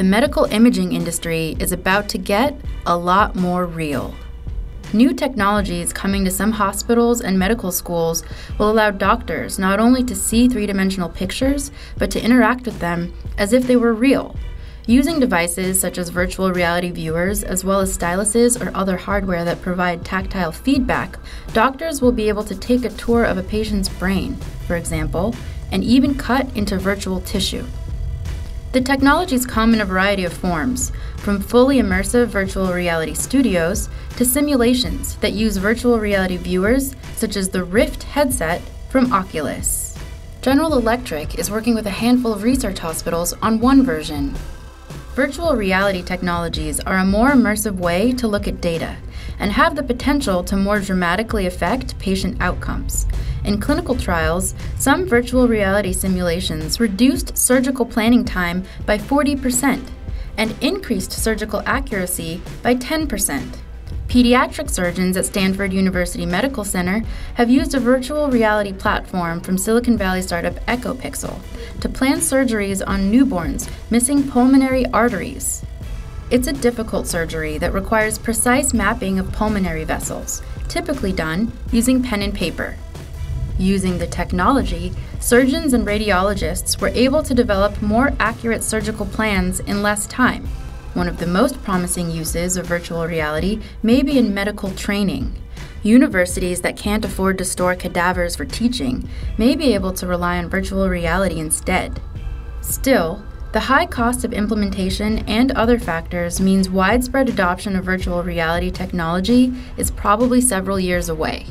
The medical imaging industry is about to get a lot more real. New technologies coming to some hospitals and medical schools will allow doctors not only to see three-dimensional pictures, but to interact with them as if they were real. Using devices such as virtual reality viewers, as well as styluses or other hardware that provide tactile feedback, doctors will be able to take a tour of a patient's brain, for example, and even cut into virtual tissue. The technologies come in a variety of forms, from fully immersive virtual reality studios to simulations that use virtual reality viewers, such as the Rift headset from Oculus. General Electric is working with a handful of research hospitals on one version. Virtual reality technologies are a more immersive way to look at data and have the potential to more dramatically affect patient outcomes. In clinical trials, some virtual reality simulations reduced surgical planning time by 40% and increased surgical accuracy by 10%. Pediatric surgeons at Stanford University Medical Center have used a virtual reality platform from Silicon Valley startup EchoPixel to plan surgeries on newborns missing pulmonary arteries. It's a difficult surgery that requires precise mapping of pulmonary vessels, typically done using pen and paper. Using the technology, surgeons and radiologists were able to develop more accurate surgical plans in less time. One of the most promising uses of virtual reality may be in medical training. Universities that can't afford to store cadavers for teaching may be able to rely on virtual reality instead. Still, the high cost of implementation and other factors means widespread adoption of virtual reality technology is probably several years away.